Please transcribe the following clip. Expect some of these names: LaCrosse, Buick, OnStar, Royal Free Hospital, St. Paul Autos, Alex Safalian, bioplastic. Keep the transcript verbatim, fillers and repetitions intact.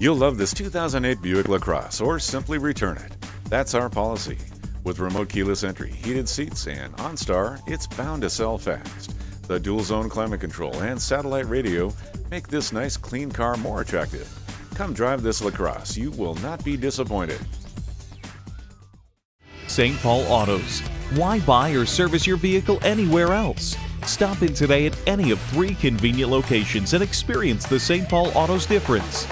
You'll love this two thousand eight Buick LaCrosse or simply return it. That's our policy. With remote keyless entry, heated seats, and OnStar, it's bound to sell fast. The dual zone climate control and satellite radio make this nice clean car more attractive. Come drive this LaCrosse. You will not be disappointed. Saint Paul Autos. Why buy or service your vehicle anywhere else? Stop in today at any of three convenient locations and experience the Saint Paul Autos difference.